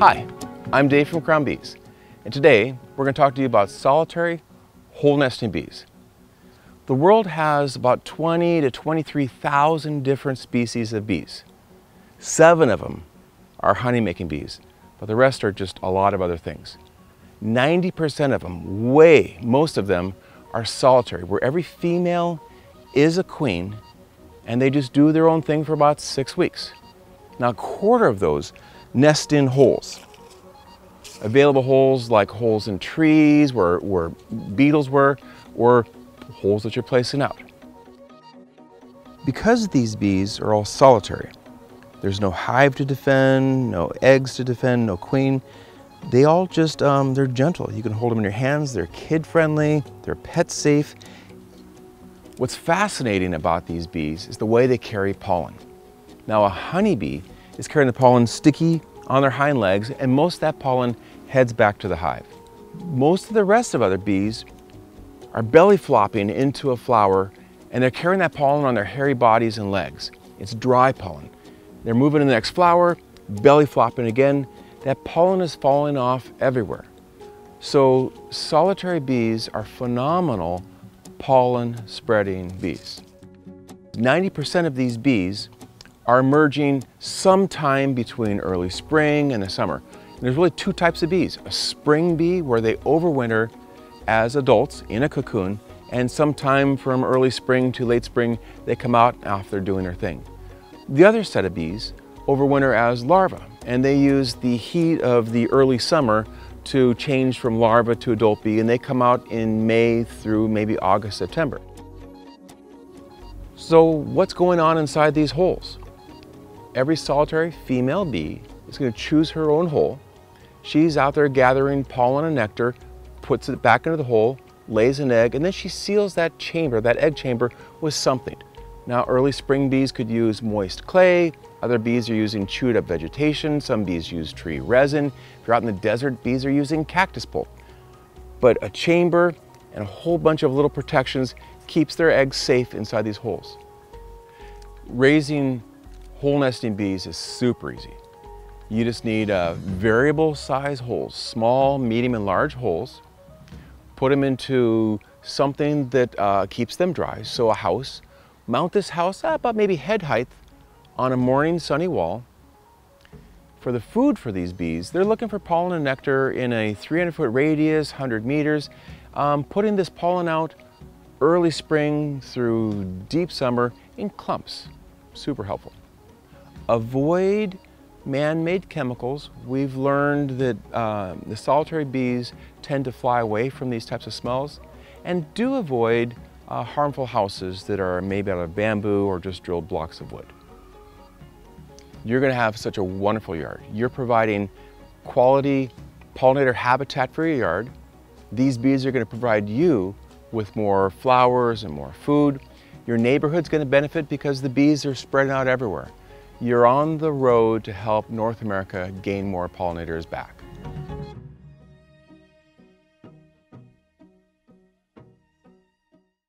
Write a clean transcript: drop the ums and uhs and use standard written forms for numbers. Hi, I'm Dave from Crown Bees, and today we're going to talk to you about solitary whole nesting bees. The world has about 20 to 23,000 different species of bees. 7 of them are honey-making bees, but the rest are just a lot of other things. 90% of them, most of them, are solitary, where every female is a queen and they just do their own thing for about 6 weeks. Now, a quarter of those nest in holes. Available holes like holes in trees where beetles were, or holes that you're placing out. Because these bees are all solitary, there's no hive to defend, no eggs to defend, no queen. They all just, they're gentle. You can hold them in your hands. They're kid-friendly, they're pet-safe. What's fascinating about these bees is the way they carry pollen. Now, a honeybee is carrying the pollen sticky on their hind legs, and most of that pollen heads back to the hive. Most of the rest of other bees are belly flopping into a flower, and they're carrying that pollen on their hairy bodies and legs. It's dry pollen. They're moving to the next flower, belly flopping again. That pollen is falling off everywhere. So solitary bees are phenomenal pollen spreading bees. 90% of these bees are emerging sometime between early spring and the summer. And there's really 2 types of bees. A spring bee, where they overwinter as adults in a cocoon, and sometime from early spring to late spring, they come out after doing their thing. The other set of bees overwinter as larvae, and they use the heat of the early summer to change from larva to adult bee, and they come out in May through maybe August, September. So what's going on inside these holes? Every solitary female bee is going to choose her own hole. She's out there gathering pollen and nectar, puts it back into the hole, lays an egg, and then she seals that chamber, that egg chamber, with something. Now, early spring bees could use moist clay. Other bees are using chewed up vegetation. Some bees use tree resin. If you're out in the desert, bees are using cactus pulp. But a chamber and a whole bunch of little protections keeps their eggs safe inside these holes. Raising whole nesting bees is super easy. You just need variable size holes, small, medium, and large holes. Put them into something that keeps them dry, so a house. Mount this house about maybe head height on a morning sunny wall. For the food for these bees, they're looking for pollen and nectar in a 300-foot radius, 100 meters. Putting this pollen out early spring through deep summer in clumps, super helpful. Avoid man-made chemicals. We've learned that the solitary bees tend to fly away from these types of smells, and do avoid harmful houses that are maybe out of bamboo or just drilled blocks of wood. You're going to have such a wonderful yard. You're providing quality pollinator habitat for your yard. These bees are going to provide you with more flowers and more food. Your neighborhood's going to benefit because the bees are spreading out everywhere. You're on the road to help North America gain more pollinators back.